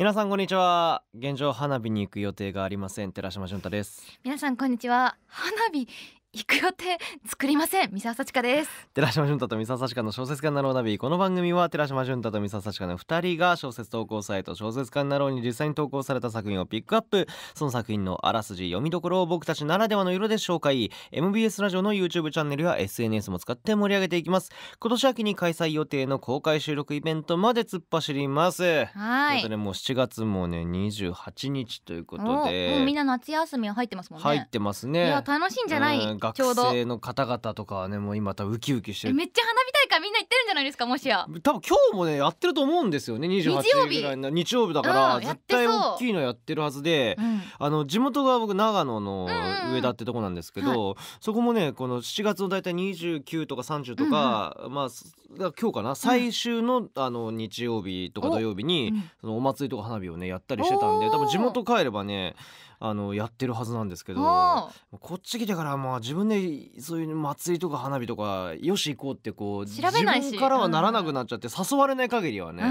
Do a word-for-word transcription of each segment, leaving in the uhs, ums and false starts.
皆さんこんにちは。現状花火に行く予定がありません、寺島俊太です。皆さんこんにちは。花火行く予定作りません、三沢幸佳です。寺島俊太と三沢幸佳の小説家になろうナビ。この番組は寺島俊太と三沢幸佳のふたりが小説投稿サイト小説家になろうに実際に投稿された作品をピックアップ、その作品のあらすじ、読みどころを僕たちならではの色で紹介。 エムビーエス ラジオの YouTube チャンネルや エスエヌエス も使って盛り上げていきます。今年秋に開催予定の公開収録イベントまで突っ走ります。はい、それもうしちがつもねにじゅうはちにちということで、もうみんな夏休みは入ってますもんね。入ってますね。いや楽しいんじゃない。学生の方々とかはねもう今多分ウキウキしてる。めっちゃ花火大会みんな行ってるんじゃないですか。もしや多分今日もねやってると思うんですよね。にじゅうはちにちぐらいの日曜日だから、うん、絶対大きいのやってるはずで、うん、あの地元が僕長野の上田ってとこなんですけど、うんうんうん、そこもねこのしちがつのだいたいにじゅうくとかさんじゅうとか、うんうん、まあ今日かな最終のあの日曜日とか土曜日に、うん、そのお祭りとか花火をねやったりしてたんで、多分地元帰ればねあのやってるはずなんですけど、こっち来てからまあ自分でそういう祭りとか花火とかよし行こうってこう自分からはならなくなっちゃって、誘われない限りはね、うん、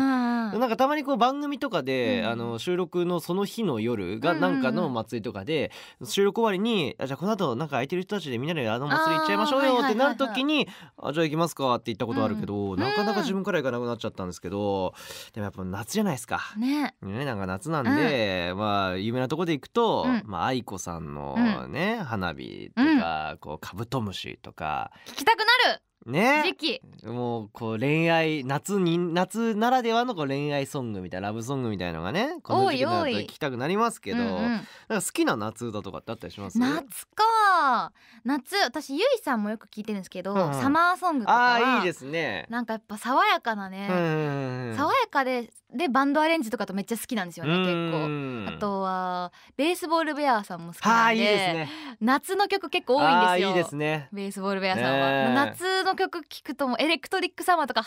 なんかたまにこう番組とかで、うん、あの収録のその日の夜がなんかの祭りとかで、うん、収録終わりにじゃあこの後なんか空いてる人たちでみんなであの祭り行っちゃいましょうよってなる時にあじゃあ行きますかって言ったことあるけど、うん、なかなか自分から行かなくなっちゃったんですけど、でもやっぱ夏じゃないですか、ねね、なんか夏なんで、うん、まあ有名なとこで行くとうん、まあ愛子さんのね、うん、花火とか、うん、こうカブトムシとか聞きたくなるね、時期もうこう恋愛夏に夏ならではのこう恋愛ソングみたいなラブソングみたいなのがねこの時期になると聞きたくなりますけど、うんうん、なんか好きな夏だとかってあったりします？夏か夏私ゆいさんもよく聞いてるんですけど、うんうん、サマーソングとかあいいですね。なんかやっぱ爽やかなね、うんうんうん、爽やかででバンドアレンジとかとめっちゃ好きなんですよね、うんうん、結構あとはベースボールベアーさんも好きなんで、いいですね、夏の曲結構多いんですよ。あいいですねベースボールベアーさんは、ね、夏の曲聴くともエレクトリックサマーとかは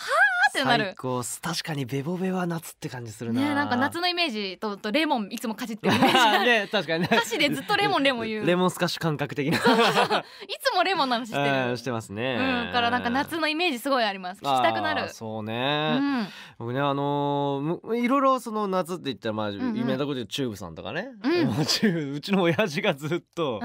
ーってなる。最高。確かにベボベは夏って感じするな、ね、なんか夏のイメージ と, とレモンいつもかじってるイメージ、ね、確かに、ね、歌詞でずっとレモンレモン言うレモンスカッシュ感覚的なそうそうそういつもレモンの話してるしてますね、うん、からなんか夏のイメージすごいあります。聴きたくなる。そうね、うん、僕ねあのー、いろいろその夏って言ったらまあ有名なことでチューブさんとかね、うん、チューブうちの親父がずっと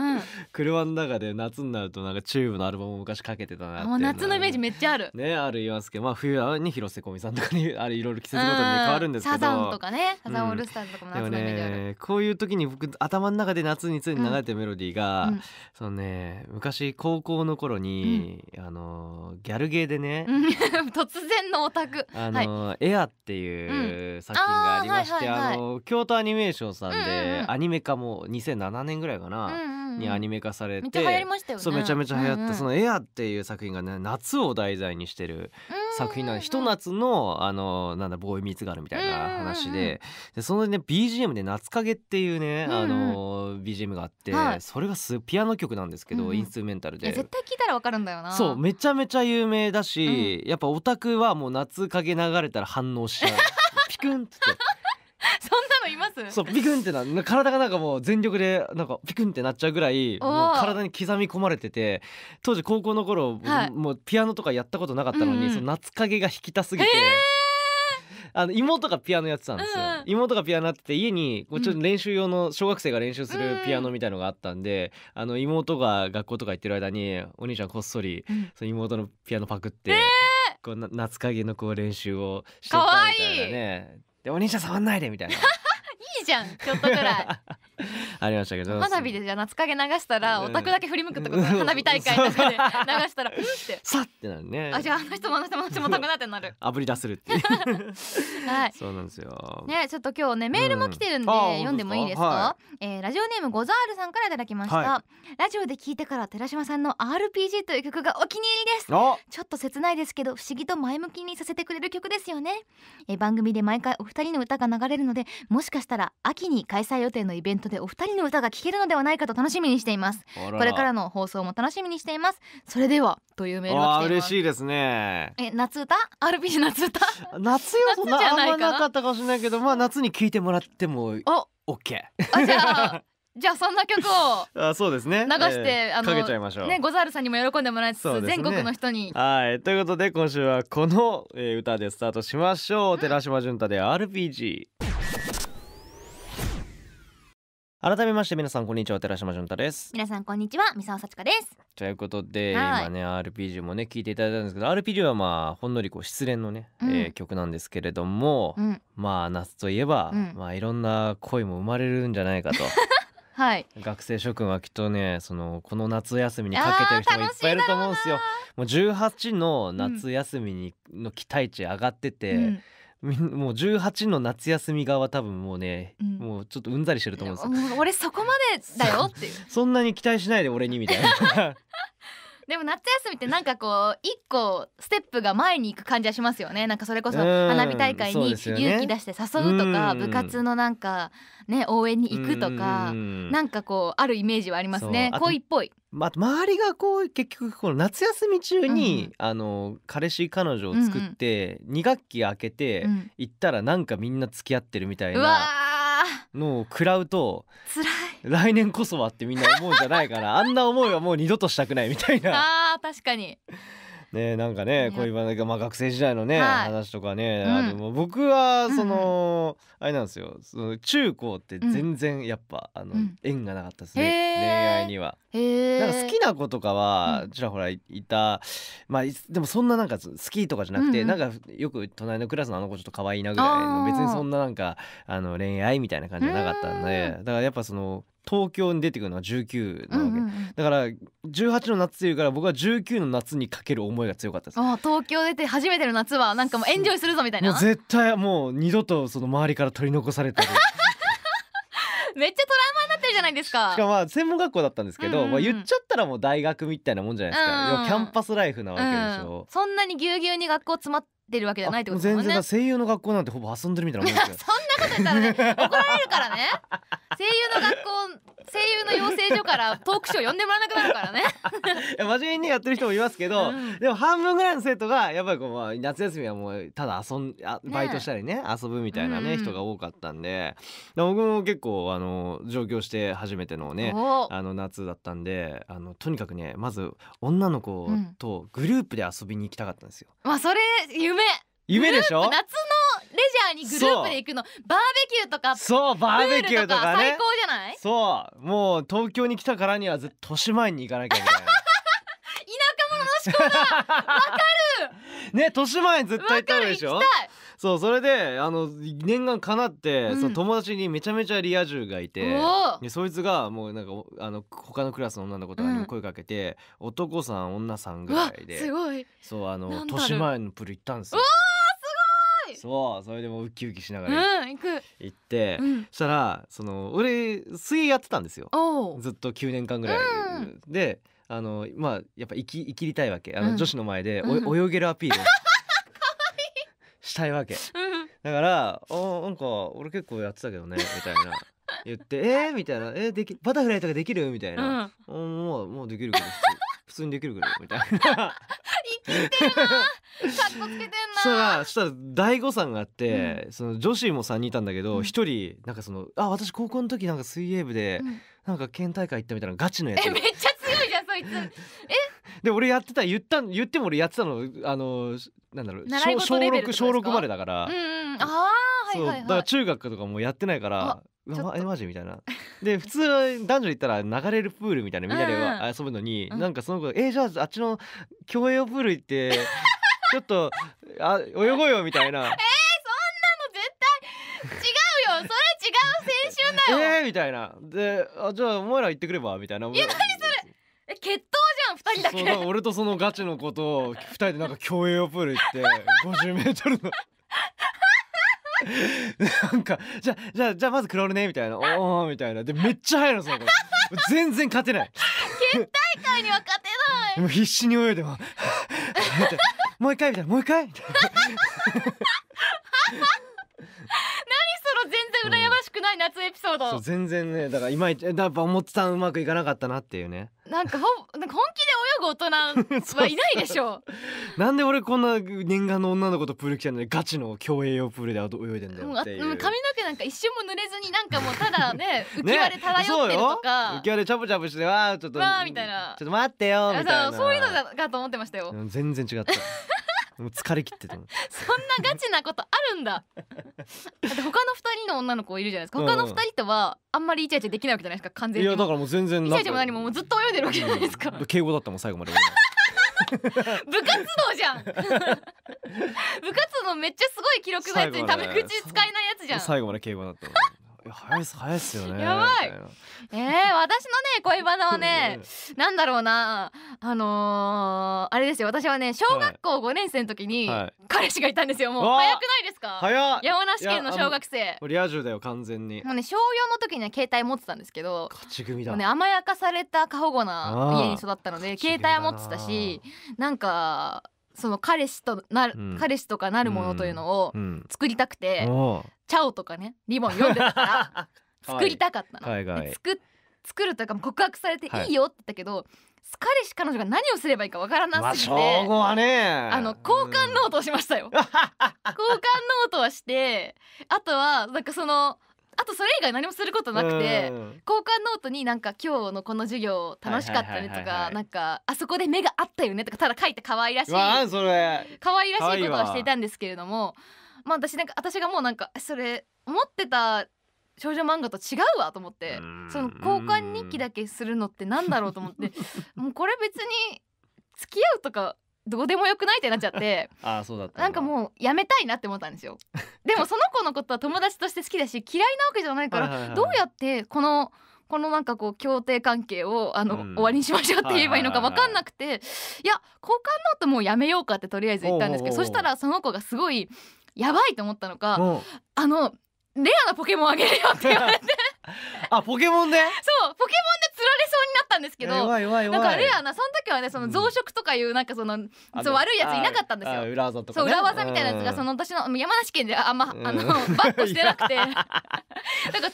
車の中で夏になるとなんかチューブのアルバムを昔かけてたなっていうの夏のイメージめっちゃあるね。ある言いますけど、まあ、冬はね広瀬香美さんとかにあれいろいろ季節ごとに、ね、変わるんですけどサザンとかねサザンオールスターズとかも夏のイメージある、うんね、こういう時に僕頭の中で夏についに流れてるメロディーが、うんそのね、昔高校の頃に、うん、あのギャルゲーでね突然のオタクあの、はい、エアっていう作品がありまして、うんあはいはいはい、あの京都アニメーションさんで、うんうん、アニメ化もにせんななねんぐらいかな、うんうんにアニメ化されてめちゃ流行りましたよね。そうめちゃめちゃ流行った、うんうん、そのエアっていう作品がね夏を題材にしてる作品なので、ひと夏のあのなんだボーイミーツガールみたいな話で、でそのね ビージーエム で夏影っていうねあの ビージーエム があって、はい、それがすピアノ曲なんですけど、うん、インストゥルメンタルで絶対聞いたらわかるんだよな。そうめちゃめちゃ有名だし、うん、やっぱオタクはもう夏影流れたら反応しちゃうピクンってそんなのいます？そうピクンってな体がなんかもう全力でなんかピクンってなっちゃうぐらいもう体に刻み込まれてて、当時高校の頃、はい、もうピアノとかやったことなかったのに、うんうん、その夏影が引きたすぎて、えーあの妹がピアノやってたんですよ、うん、妹がピアノやってて家にこうちょっと練習用の小学生が練習するピアノみたいのがあったんで、うん、あの妹が学校とか行ってる間にお兄ちゃんこっそりその妹のピアノパクって、えー、こう夏影のこう練習をしてたみたいなね。でお兄ちゃん触んないでみたいな。いいじゃんちょっとぐらい。ありましたけど。花火でじゃあ夏影流したらオタクだけ振り向くってことで、うん、花火大会とかで流したらうんってさってなるね。あじゃああの人もあの人もあの人もオタクだってなる。炙り出せるっていう。はい。そうなんですよ。ねちょっと今日ねメールも来てるんで、うん、読んでもいいですか？はいえー、ラジオネームゴザールさんからいただきました、はい。ラジオで聞いてから寺島さんの アールピージー という曲がお気に入りです。ちょっと切ないですけど不思議と前向きにさせてくれる曲ですよね。えー、番組で毎回お二人の歌が流れるので、もしかしたら秋に開催予定のイベントでお二人の歌が聴けるのではないかと楽しみにしています。これからの放送も楽しみにしています。それではというメールが来ています。嬉しいですね。え夏歌 アールピージー 夏歌夏よとなあんまなかったかもしれないけど、まあ夏に聴いてもらっても OK。 あじゃあじゃあそんな曲をあそうですね流して、えー、あのかけちゃいましょうね。ゴザールさんにも喜んでもらえつつ、ね、全国の人にはいということで今週はこの、えー、歌でスタートしましょう、うん、寺島俊太で アールピージー。改めまして皆さんこんにちは、寺島淳太です。皆さんこんにちは、三沢幸佳です。ということで今ね アールピージー もね聞いていただいたんですけど、 アールピージー はまあほんのりこう失恋のね、うん、えー、曲なんですけれども、うん、まあ夏といえば、うん、まあいろんな恋も生まれるんじゃないかとはい、学生諸君はきっとね、そのこの夏休みにかけてる人もいっぱいいると思うんですよ。もうじゅうはちの夏休みに、うん、の期待値上がってて、うん、もうじゅうはちの夏休み側多分もうね、うん、もうちょっとうんざりしてると思うんですよ。俺そこまでだよっていうそんなに期待しないで俺にみたいなでも夏休みってなんかこう一個ステップが前に行く感じはしますよね。なんかそれこそ花火大会に勇気出して誘うとか、部活のなんかね応援に行くとか、なんかこうあるイメージはありますね、恋っぽい。まあ、周りがこう結局この夏休み中に、うん、あの彼氏彼女を作ってに学期開けて行ったらなんかみんな付き合ってるみたいな。うわーのを食らうと辛い、来年こそはってみんな思うんじゃないかなあんな思いはもう二度としたくないみたいな。あー確かにね、なんかねこういう、まあ、学生時代のね、はい、話とかね、うん、あの僕はその、うん、あれなんですよ、その中高って全然やっぱ、うん、あの、うん、縁がなかったですね、恋愛には。なんか好きな子とかはちらほらいた、まあでもそんななんか好きとかじゃなくて、うん、なんかよく隣のクラスのあの子ちょっと可愛いなぐらいの、別にそんななんかあの恋愛みたいな感じじゃなかったので、だからやっぱその東京に出てくるのはじゅうきゅうなわけ、うんうん、だからじゅうはちの夏というから僕はじゅうきゅうの夏にかける思いが強かったです。ああ東京出て初めての夏はなんかもうエンジョイするぞみたいな、もう絶対もう二度とその周りから取り残されてるめっちゃトラウマになってるじゃないですか。しかもまあ専門学校だったんですけど、うんうん、まあ言っちゃったらもう大学みたいなもんじゃないですか、うんうん、キャンパスライフなわけでしょ、うん、そんなにぎゅうぎゅうに学校詰まって出るわけじゃないってことですもんね。全然声優の学校なんてほぼ遊んでるみたいなもんですよそんなこと言ったらね怒られるからね声優の学校、声優の養成所からトークショー呼んでもらわなくなるからねいや真面目にやってる人もいますけど、うん、でも半分ぐらいの生徒がやっぱりこう、まあ、夏休みはもうただ遊んあバイトしたりね、ね遊ぶみたいなね、うん、人が多かったんで、僕も結構あの上京して初めてのねあの夏だったんで、あのとにかくねまず女の子とグループで遊びに行きたかったんですよ、うん、まあそれ夢夢でしょ。夏のレジャーにグループで行くの、バーベキューとか、そうバーベキューとかね、最高じゃない。そうもう東京に来たからにはずっと年前に行かなきゃいけない田舎者の思考だわかるね、年前に絶対行ったでしょ。そうそれであの念願かなって、うん、その友達にめちゃめちゃリア充がいて、でそいつがもうなんかあの他のクラスの女の子とかに声かけて、うん、男さん女さんぐらいで、すごいそうあの年前のプル行ったんですよ。そうそれでもウキウキしながら、うん、行く行って、うん、そしたらその俺水泳やってたんですよずっときゅうねんかんぐらい、うん、であのまあやっぱ生き生きりたいわけ、あの、うん、女子の前でお、うん、泳げるアピールをしたいわけだから「あなんか俺結構やってたけどね」みたいな言って「えー、みたいな「えー、できバタフライとかできる?」みたいな「うん、もうもうできるけど普通、普通にできるけど」みたいな。生きてるなカッコつけてんな。そしたら大誤算があって、うん、その女子もさんにんいたんだけど、一、うん、人なんかそのあ私高校の時なんか水泳部で、うん、なんか県大会行ったみたいなガチのやつ。えめっちゃ強いじゃんそいつ。えで俺やってた言った言っても俺やってたのあのなんだろう小ろくまでだから。うんうん、ああはいはいはい。だから中学とかもうやってないから。えマジみたいなで普通男女で言ったら流れるプールみたいなみんなで遊ぶのに、うん、なんかその子えー、じゃああっちの競泳プール行ってちょっとあ泳ごうよみたいなえー、そんなの絶対違うよそれ違う青春だよえーみたいなであじゃあお前ら行ってくればみたいな。いや何それえ決闘じゃんふたりだけ。そう俺とそのガチの子とふたりでなんか競泳プール行ってごじゅうメートルのなんかじゃじゃじゃあまずクロールねみたいなおおみたいなでめっちゃ速いのその子全然勝てない県大会には勝てないもう必死に泳いでももう一回みたいなもう一回みたいな何その全然羨ましくない夏エピソード、うん、そう全然ねだからいまいちやっぱ思ってたんうまくいかなかったなっていうね。なんかほなんか本気で泳ぐ大人はいないでしょうなんで俺こんな念願の女の子とプール来たのにガチの競泳用プールで泳いでんだよっていう。もう髪の毛なんか一瞬も濡れずになんかもうただね浮き輪で漂ってるとか、ね、浮き輪でチャプチャプしてわーちょっとわーみたいなちょっと待ってよみたいなそういうのだと思ってましたよ。全然違ったもう疲れ切ってたのそんなガチなことあるんだ。だって他のふたりの女の子いるじゃないですか。他のふたりとはあんまりイチャイチャできないわけじゃないですか。完全にいやだからもう全然イチャイチャも何ももうずっと泳いでるわけじゃないですか、うん、敬語だったもん最後まで部活動じゃん部活動めっちゃすごい記録のやつにタメ口使えないやつじゃん。最後まで敬語だったもん早いっす早いっすよね。やばい。ええー、私のね恋バナはねなんだろうなあのー、あれですよ。私はね小学校ごねんせいの時に彼氏がいたんですよ。もう早くないですか。早っ。山梨県の小学生。リア充だよ完全に。もうね小よんの時には携帯持ってたんですけど。勝ち組だ。もうね甘やかされた過保護な家に育ったので携帯は持ってたし、なんかその彼氏となる、うん、彼氏とかなるものというのを作りたくて、うん、チャオとかねリボン読んでたから作りたかったの、はいはいはい、作, 作るというか告白されていいよって言ったけど、はい、彼氏彼女が何をすればいいかわからなすぎて、まあ、正午はねあの交換ノートをしましたよ、うん、交換ノートはしてあとはなんかそのあとそれ以外何もすることなくて、交換ノートになんか今日のこの授業楽しかったねとか、なんかあそこで目が合ったよねとかただ書いて可愛らしいそれ可愛らしいことはしていたんですけれども、まあ私なんか私がもうなんかそれ思ってた少女漫画と違うわと思って、その交換日記だけするのってなんだろうと思ってもうこれ別に付き合うとかどうでもよくないってなっちゃってああそうだった。なんかもうやめたいなって思ったんですよでもその子のことは友達として好きだし嫌いなわけじゃないからどうやってこのこのなんかこう協定関係をあの、うん、終わりにしましょうって言えばいいのか分かんなくて、いや交換ノートもうやめようかってとりあえず言ったんですけど、おうおうおうそしたらその子がすごいやばいと思ったのか、あのレアなポケモンあげるよって言われてあポケモンでそうポケモンで釣られそうになったんですけど、弱い弱い弱いなんかレアなその時はねその増殖とかいうなんかその、うん、そう悪いやついなかったんですよ。裏技とか、ね、そう裏技みたいなやつがその私の山梨県であんま、うん、あのバックしてなくてだから友達が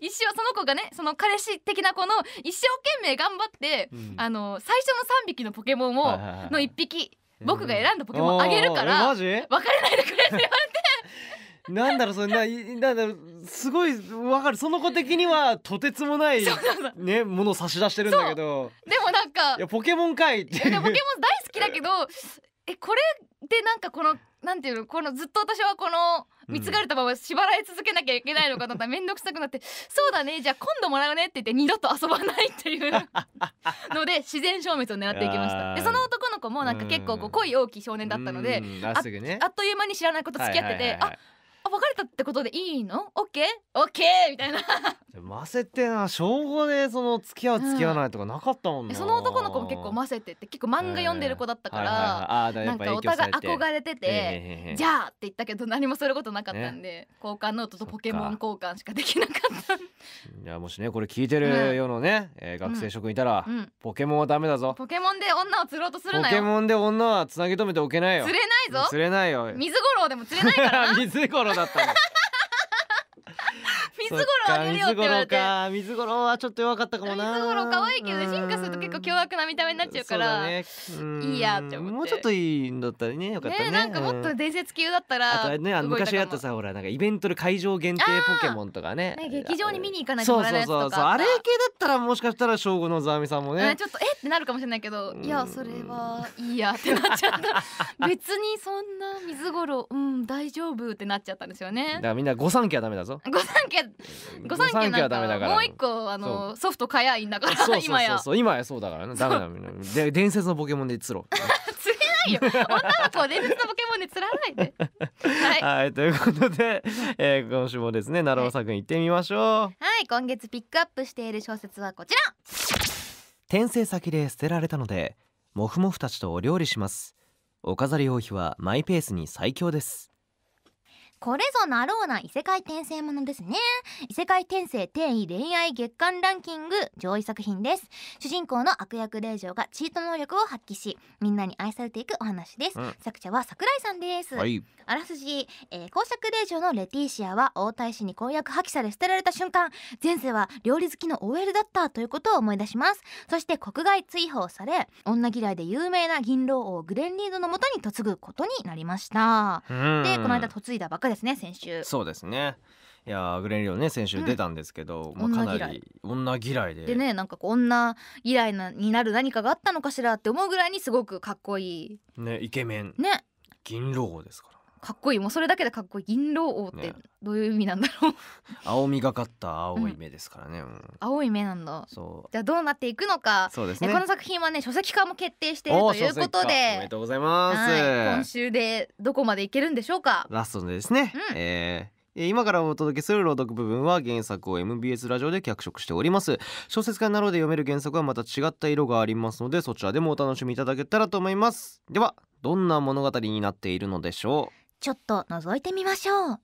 一生その子がねその彼氏的な子の一生懸命頑張って、うん、あの最初のさんびきのポケモンを、はいはいはい、のいっぴき僕が選んだポケモンあげるから、うん、マジ別れないでくれって言われてなんだろうそれななんだろうすごいわかる。その子的にはとてつもないねものを差し出してるんだけど、でもなんかいやポケモンかいっていやポケモン大好きだけどえこれでなんかこのなんていうのこのずっと私はこの貢がれたまま縛られ続けなきゃいけないのかと思ったら面倒くさくなってそうだねじゃあ今度もらうねって言って二度と遊ばないっていうので自然消滅を狙っていきました。でその男の子もなんか結構こう恋多き少年だったので あ, あっという間に知らないこと付き合っててあ別れたってことでいいの？オッケー？オッケーみたいな。ませてな小ごでその付き合う付き合わないとかなかったもんな、うん、その男の子も結構ませてって結構漫画読んでる子だったからなんかお互い憧れてて、えー、へーじゃあって言ったけど何もすることなかったんで、ね、交換ノートとポケモン交換しかできなかったいやもしねこれ聞いてるようなね、うんえー、学生諸君いたら、うん、ポケモンはダメだぞ。ポケモンで女を釣ろうとするなよ。ポケモンで女はつなぎ止めておけないよ。釣れないぞ。釣れないよ。水五郎でも釣れないからな水五郎だったの水五郎あげるよって言われて水五郎はちょっと弱かったかもな。水五郎可愛いけど、ね、進化すると結構凶悪な見た目になっちゃうからう、ね、ういいやって思ってもうちょっといいんだったらねよかったね。ねなんかもっと伝説級だったらあとねあの昔やったさほらなんかイベントで会場限定ポケモンとか ね, ね劇場に見に行かないともらえないやつとかそうそうそうそうあれ系だったらもしかしたら小ごのざわみさんもねちょっとえってなるかもしれないけどいやそれはいいやってなっちゃった別にそんな水五郎うん大丈夫ってなっちゃったんですよね。だからみんな御三家はダメだぞ。御三家ご三家なんかもう一個あのソフト買えばいいんだからそう今やそうそうそう今やそうだからねダメだみんなで伝説のポケモンで釣ろう釣れないよ女の子は伝説のポケモンで釣らないではい、はい、ということで、えー、今週もですねなるお作品行ってみましょう。はい、はい、今月ピックアップしている小説はこちら。転生先で捨てられたのでモフモフたちとお料理します。お飾り王妃はマイペースに最強です。これぞなろうな異世界転生ものですね。異世界転生転移恋愛月間ランキング上位作品です。主人公の悪役令嬢がチート能力を発揮しみんなに愛されていくお話です、うん、作者は桜井さんです、はい、あらすじ、えー、公爵令嬢のレティーシアは王太子に婚約破棄され捨てられた瞬間前世は料理好きの オーエル だったということを思い出します。そして国外追放され女嫌いで有名な銀狼王グレンリードの元に嫁ぐことになりました、うん、でこの間嫁いだばかりですね先週。そうですねいやグレンリオンね先週出たんですけど、うんまあ、かなり女嫌いででねなんかこう女嫌いなになる何かがあったのかしらって思うぐらいにすごくかっこいいねイケメンね銀狼王ですから、かっこいい。もうそれだけでかっこいい。銀狼王ってどういう意味なんだろう、ね、青みがかった青い目ですからね、うんうん、青い目なんだ。そうじゃあどうなっていくのか。そうですね、この作品はね書籍化も決定しているということで、おめでとうございます、はい、今週でどこまでいけるんでしょうか。ラストですね、うん、えー今からお届けする朗読部分は原作を エムビーエス ラジオで脚色しております。小説家などで読める原作はまた違った色がありますので、そちらでもお楽しみいただけたらと思います。ではどんな物語になっているのでしょう。ちょっと覗いてみましょう。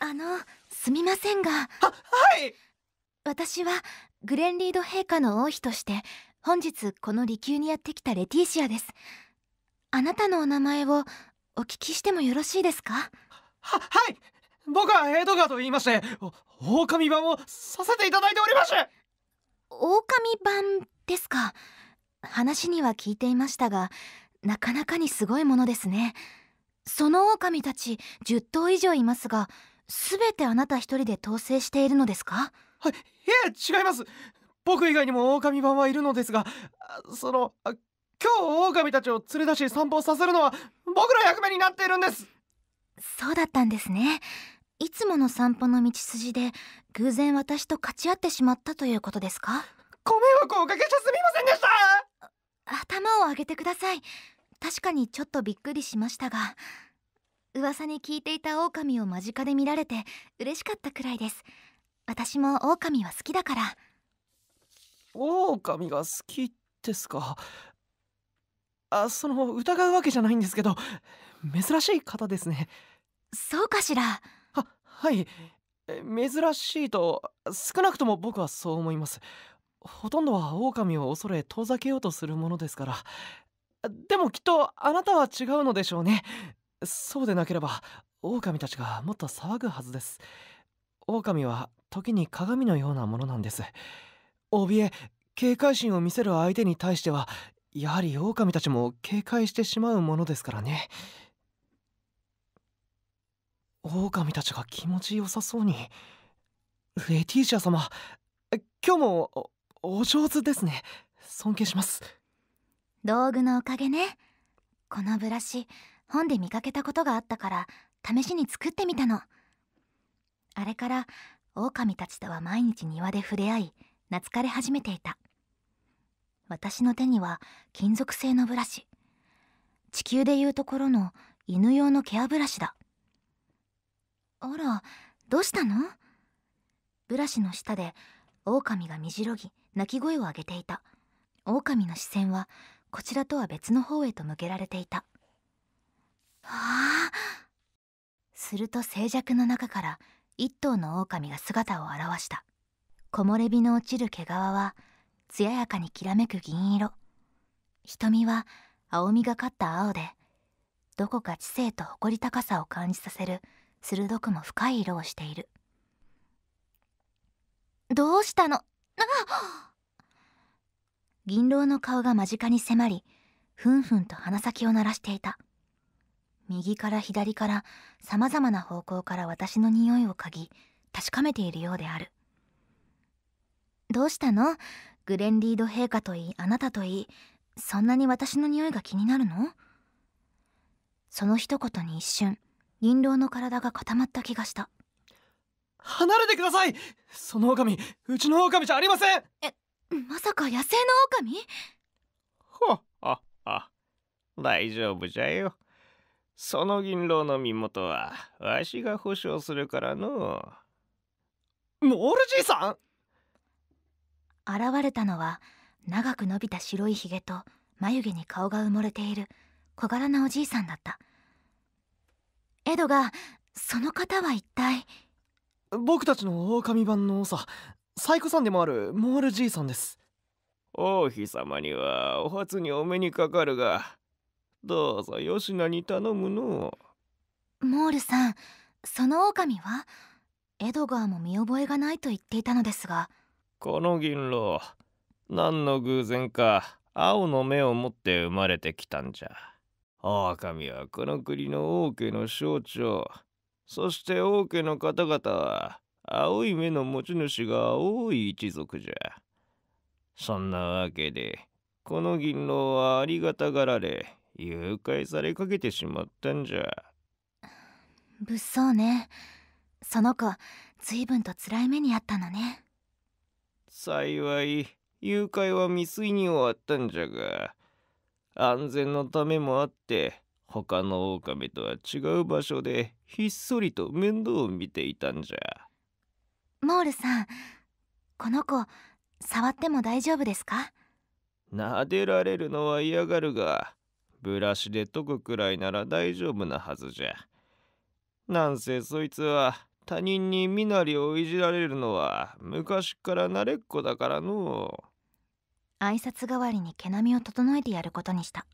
あのすみませんが、は、はい私はグレンリード陛下の王妃として本日この離宮にやってきたレティーシアです。あなたのお名前をお聞きしてもよろしいですか。は、はい僕はエドガーと言いまして、狼版をさせていただいております。狼版ですか。話には聞いていましたが、なかなかにすごいものですね。その狼たちじゅっとう以上いますが、すべてあなた一人で統制しているのですか。はい、いえ違います。僕以外にも狼版はいるのですが、その今日狼たちを連れ出し散歩させるのは僕の役目になっているんです。そうだったんですね。いつもの散歩の道筋で偶然私と勝ち合ってしまったということですか。ご迷惑をおかけしてすみませんでした。頭を上げてください。確かにちょっとびっくりしましたが、噂に聞いていた狼を間近で見られて嬉しかったくらいです。私も狼は好きだから。狼が好きですか。あ、その疑うわけじゃないんですけど、珍しい方ですね。そうかしら。は、はい珍しいと、少なくとも僕はそう思います。ほとんどは狼を恐れ遠ざけようとするものですから。でもきっとあなたは違うのでしょうね。そうでなければ狼たちがもっと騒ぐはずです。狼は時に鏡のようなものなんです。怯え警戒心を見せる相手に対してはやはり狼たちも警戒してしまうものですからね。狼たちが気持ちよさそうに。レティーシア様、今日も お, お上手ですね。尊敬します。道具のおかげね。このブラシ本で見かけたことがあったから試しに作ってみたの。あれから狼たちとは毎日庭で触れ合い懐かれ始めていた。私の手には金属製のブラシ、地球でいうところの犬用の毛歯ブラシだ。あらどうしたの。ブラシの下で狼がみじろぎ鳴き声を上げていた。狼の視線はこちらとは別の方へと向けられていた。はあ。すると静寂の中から一頭の狼が姿を現した。木漏れ日の落ちる毛皮は艶やかにきらめく銀色、瞳は青みがかった青で、どこか知性と誇り高さを感じさせる鋭くも深い色をしている。どうしたの。あ銀狼の顔が間近に迫り、ふんふんと鼻先を鳴らしていた。右から左からさまざまな方向から私の匂いを嗅ぎ確かめているようである。どうしたの。グレンリード陛下といいあなたといい、そんなに私の匂いが気になるの。その一言に一瞬銀狼の体が固まった気がした。離れてください。その狼うちの狼じゃありません。えまさか野生の狼。ほっほっほっ大丈夫じゃよ。その銀狼の身元はわしが保証するからの。モールじいさん。現れたのは長く伸びた白いひげと眉毛に顔が埋もれている小柄なおじいさんだった。エドがその方は一体。僕たちの狼版の王さサイコさんでもあるモールじいさんです。王妃様にはお初にお目にかかるが、どうぞよしなに頼むの。モールさん、その狼はエドガーも見覚えがないと言っていたのですが。この銀狼、何の偶然か青の目を持って生まれてきたんじゃ。狼はこの国の王家の象徴、そして王家の方々は青い目の持ち主が多い一族じゃ。そんなわけでこの銀狼はありがたがられ誘拐されかけてしまったんじゃ。物騒ね。その子ずいぶんとつらい目にあったのね。幸い誘拐は未遂に終わったんじゃが、安全のためもあって他の狼とは違う場所でひっそりと面倒を見ていたんじゃ。モールさん、この子触っても大丈夫ですか？撫でられるのは嫌がるが、ブラシで研ぐくらいなら大丈夫なはずじゃ。なんせそいつは他人に身なりをいじられるのは昔から慣れっこだからの。挨拶代わりに毛並みを整えてやることにした。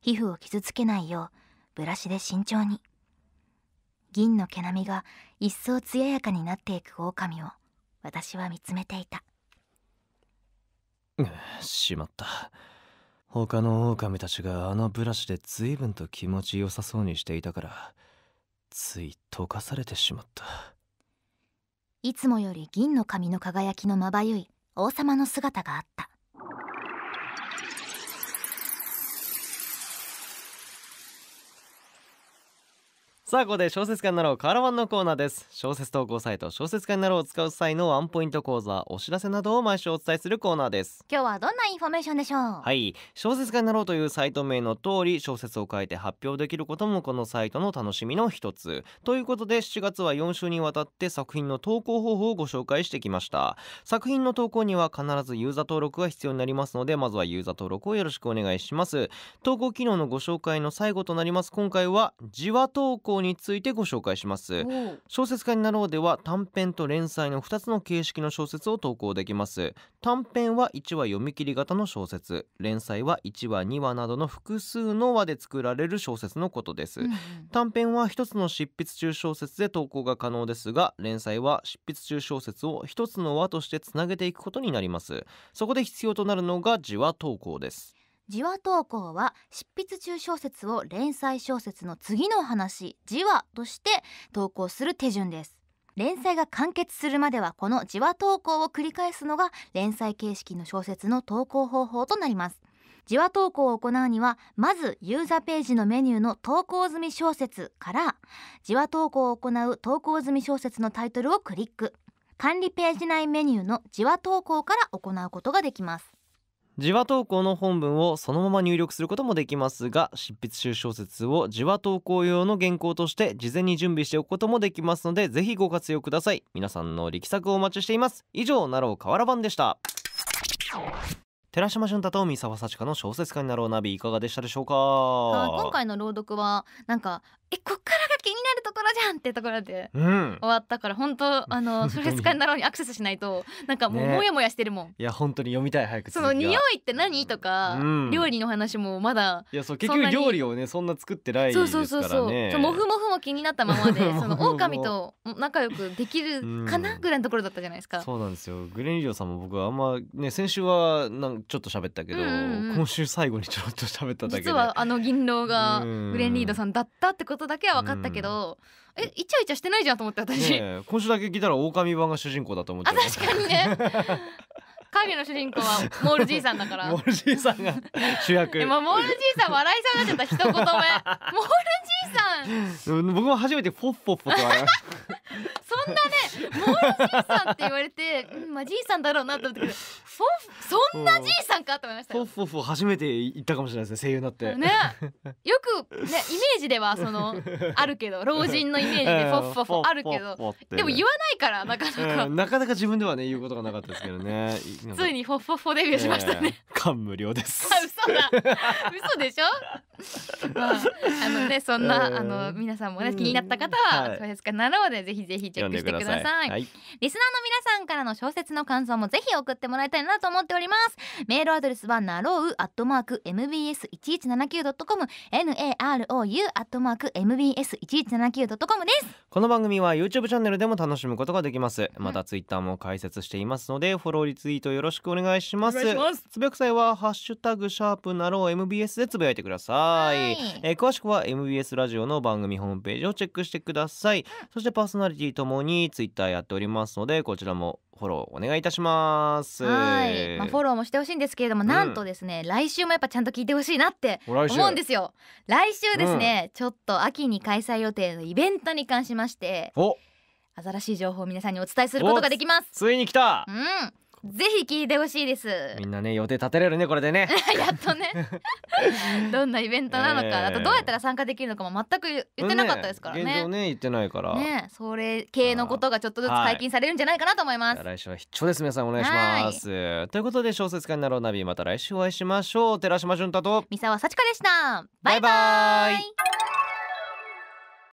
皮膚を傷つけないようブラシで慎重に。銀の毛並みが一層艶やかになっていく狼を私は見つめていた。しまった。他の狼たちがあのブラシで随分と気持ちよさそうにしていたからつい溶かされてしまった。いつもより銀の髪の輝きのまばゆい王様の姿があった。さあここで小説家になろうカラワンのコーナーです。小説投稿サイト小説家になろうを使う際のワンポイント講座、お知らせなどを毎週お伝えするコーナーです。今日はどんなインフォメーションでしょう？はい、小説家になろうというサイト名の通り小説を書いて発表できることもこのサイトの楽しみの一つということで、しちがつはよん週にわたって作品の投稿方法をご紹介してきました。作品の投稿には必ずユーザー登録が必要になりますので、まずはユーザー登録をよろしくお願いします。投稿機能のご紹介の最後となります今回は自話投稿についてご紹介します。小説家になろうでは短編と連載のふたつの形式の小説を投稿できます。短編はいちわ読み切り型の小説、連載はいちわにわなどの複数の話で作られる小説のことです、うん、短編はひとつの執筆中小説で投稿が可能ですが、連載は執筆中小説をひとつの輪としてつなげていくことになります。そこで必要となるのが自話投稿です。自話投稿は執筆中小説を連載小説の次の話、自話として投稿する手順です。連載が完結するまではこの自話投稿を繰り返すのが連載形式の小説の投稿方法となります。自話投稿を行うにはまずユーザーページのメニューの投稿済み小説から自話投稿を行う投稿済み小説のタイトルをクリック。管理ページ内メニューの自話投稿から行うことができます。自話投稿の本文をそのまま入力することもできますが、執筆中小説を自話投稿用の原稿として事前に準備しておくこともできますので、ぜひご活用ください。皆さんの力作をお待ちしています。以上、なろう瓦版でした。寺島俊太と三沢幸香の小説家になろうナビ、いかがでしたでしょうか？あ、今回の朗読はなんかえこっからが気になるところじゃんってところで、うん、終わったから本当あの小説家になろうにアクセスしないとなんかもうモヤモヤしてるもん、ね、いや本当に読みたい早く。その匂いって何とか、うん、料理の話もまだいやそう結局料理をねそんな作ってないですからね。そうそうそうそう、モフモフも気になったままでその狼と仲良くできるかなぐらいのところだったじゃないですか、うん、そうなんですよ。グレンリオさんも僕はあんまね先週はなんかちょっと喋ったけど、うんうんうん、今週最後にちょっと喋っただけで実はあの銀狼がグレンリードさんだったってことだけは分かったけど、えイチャイチャしてないじゃんと思って私、ね、今週だけ聞いたら狼版が主人公だと思って。あ、確かにね影の主人公はモールじいさんだからモールじいさんが主役今モールじいさん笑い下がっちゃった一言目モールじいさん僕も初めてポッポッポと笑うそんなねモールじいさんって言われて、うん、まあじいさんだろうなと思ったけどそんなじいさんかと思いましたよ。フォッフォッフォ初めて言ったかもしれないですね、声優になってね。よくねイメージではそのあるけど老人のイメージでフォッフォッフォあるけどでも言わないからなかなか、うん、なかなか自分ではね言うことがなかったですけどねついにフォッフォッフォデビューしましたね、えー、感無量です。あ、嘘だ嘘でしょまああのねそんな、えー、あの皆さんもね気になった方は小説家になろうでぜひぜひチェックしてください。はい、リスナーの皆さんからの小説の感想もぜひ送ってもらいたいなと思っております。メールアドレスはなろう アットマーク エムビーエス いちいちななきゅう ドットコム ナロウ アットマーク エムビーエス いちいちななきゅう ドットコム です。この番組は YouTube チャンネルでも楽しむことができます。また Twitter も開設していますので、フォローリツイートよろしくお願いします。つぶやく際はハッシュタグシャープなろう エムビーエス でつぶやいてください、はい。えー、詳しくは エムビーエス ラジオの番組ホームページをチェックしてください、うん、そしてパーソナリティともににツイッターやっておりますので、こちらもフォローお願いいたします。はい、まあ、フォローもしてほしいんですけれども、うん、なんとですね来週もやっぱちゃんと聞いてほしいなって思うんですよ。来週ですね、うん、ちょっと秋に開催予定のイベントに関しまして新しい情報を皆さんにお伝えすることができます。ついに来た、うん、ぜひ聞いてほしいです。みんなね予定立てれるねこれでねやっとねどんなイベントなのか、えー、あとどうやったら参加できるのかも全く言ってなかったですからね、現状ね言ってないからね、それ系のことがちょっとずつ解禁されるんじゃないかなと思います、はい、来週は必聴です。皆さんお願いします、はい、ということで小説家になろうナビ、また来週お会いしましょう。寺島純太と三沢幸香でした。バイバイ。